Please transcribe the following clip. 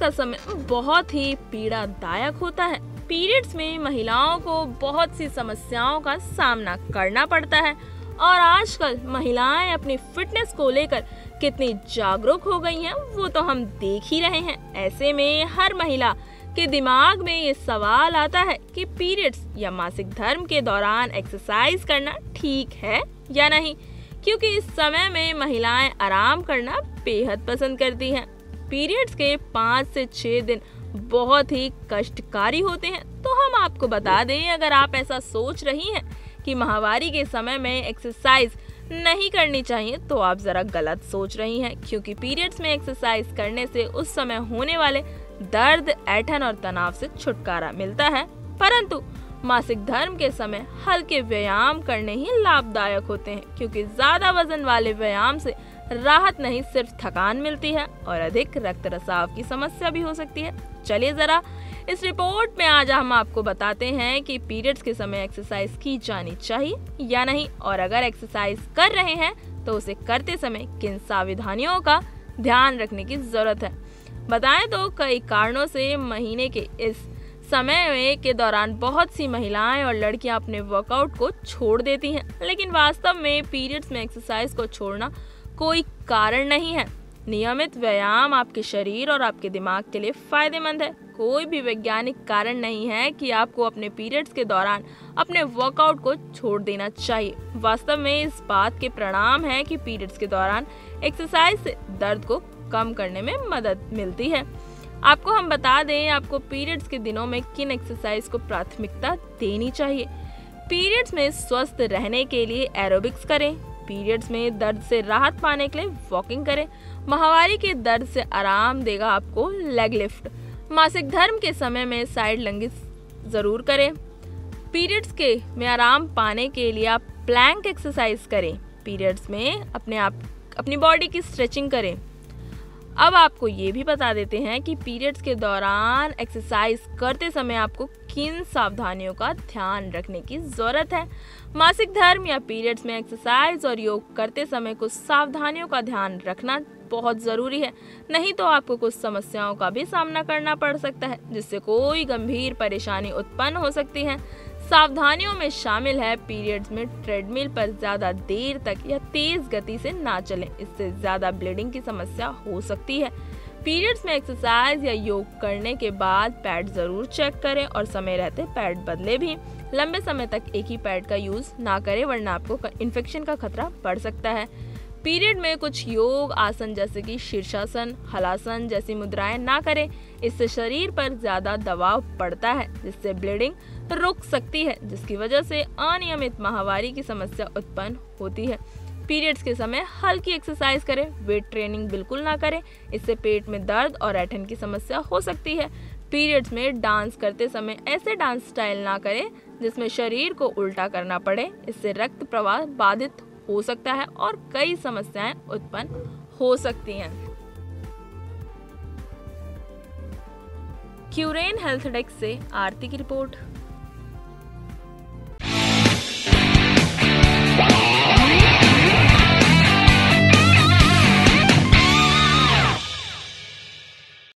का समय बहुत ही पीड़ादायक होता है। पीरियड्स में महिलाओं को बहुत सी समस्याओं का सामना करना पड़ता है और आजकल महिलाएं अपनी फिटनेस को लेकर कितनी जागरूक हो गई हैं वो तो हम देख ही रहे हैं। ऐसे में हर महिला के दिमाग में ये सवाल आता है कि पीरियड्स या मासिक धर्म के दौरान एक्सरसाइज करना ठीक है या नहीं, क्योंकि इस समय में महिलाएं आराम करना बेहद पसंद करती हैं। पीरियड्स के 5 से 6 दिन बहुत ही कष्टकारी होते हैं, तो हम आपको बता दें अगर आप ऐसा सोच रही हैं कि माहवारी के समय में एक्सरसाइज नहीं करनी चाहिए तो आप ज़रा गलत सोच रही हैं, क्योंकि पीरियड्स में एक्सरसाइज करने से उस समय होने वाले दर्द, ऐंठन और तनाव से छुटकारा मिलता है। परंतु मासिक धर्म के समय हल्के व्यायाम करने ही लाभदायक होते हैं, क्योंकि ज़्यादा वजन वाले व्यायाम से राहत नहीं सिर्फ थकान मिलती है और अधिक रक्त रसाव की समस्या भी हो सकती है। चलिए ज़रा इस रिपोर्ट में आज हम आपको बताते हैं कि पीरियड्स के समय एक्सरसाइज की जानी चाहिए या नहीं, और अगर एक्सरसाइज कर रहे हैं तो उसे करते समय किन सावधानियों का ध्यान रखने की ज़रूरत है। बताएं तो कई कारणों से महीने के इस समय के दौरान बहुत सी महिलाएं और लड़कियां अपने वर्कआउट को छोड़ देती हैं, लेकिन वास्तव में पीरियड्स में एक्सरसाइज को छोड़ना कोई कारण नहीं है। नियमित व्यायाम आपके शरीर और आपके दिमाग के लिए फायदेमंद है। कोई भी वैज्ञानिक कारण नहीं है कि आपको अपने पीरियड्स के दौरान अपने वर्कआउट को छोड़ देना चाहिए। वास्तव में इस बात के परिणाम है कि पीरियड्स के दौरान एक्सरसाइज से दर्द को कम करने में मदद मिलती है। आपको हम बता दें आपको पीरियड्स के दिनों में किन एक्सरसाइज को प्राथमिकता देनी चाहिए। पीरियड्स में स्वस्थ रहने के लिए एरोबिक्स करें। पीरियड्स में दर्द से राहत पाने के लिए वॉकिंग करें। माहवारी के दर्द से आराम देगा आपको लेग लिफ्ट। मासिक धर्म के समय में साइड लंजेस जरूर करें। पीरियड्स के में आराम पाने के लिए आप प्लैंक एक्सरसाइज करें। पीरियड्स में अपनी बॉडी की स्ट्रेचिंग करें। अब आपको ये भी बता देते हैं कि पीरियड्स के दौरान एक्सरसाइज करते समय आपको किन सावधानियों का ध्यान रखने की ज़रूरत है। मासिक धर्म या पीरियड्स में एक्सरसाइज और योग करते समय कुछ सावधानियों का ध्यान रखना बहुत ज़रूरी है, नहीं तो आपको कुछ समस्याओं का भी सामना करना पड़ सकता है जिससे कोई गंभीर परेशानी उत्पन्न हो सकती है। सावधानियों में शामिल है पीरियड्स में ट्रेडमिल पर ज़्यादा देर तक या तेज़ गति से ना चलें, इससे ज़्यादा ब्लीडिंग की समस्या हो सकती है। पीरियड्स में एक्सरसाइज या योग करने के बाद पैड ज़रूर चेक करें और समय रहते पैड बदले भी। लंबे समय तक एक ही पैड का यूज़ ना करें वरना आपको इन्फेक्शन का खतरा बढ़ सकता है। पीरियड में कुछ योग आसन जैसे कि शीर्षासन, हलासन जैसी मुद्राएं ना करें, इससे शरीर पर ज़्यादा दबाव पड़ता है जिससे ब्लीडिंग रुक सकती है, जिसकी वजह से अनियमित माहवारी की समस्या उत्पन्न होती है। पीरियड्स के समय हल्की एक्सरसाइज करें, वेट ट्रेनिंग बिल्कुल ना करें, इससे पेट में दर्द और ऐंठन की समस्या हो सकती है। पीरियड्स में डांस करते समय ऐसे डांस स्टाइल ना करें जिसमें शरीर को उल्टा करना पड़े, इससे रक्त प्रवाह बाधित हो सकता है और कई समस्याएं उत्पन्न हो सकती हैं। CureYen हेल्थ डेस्क से आरती की रिपोर्ट।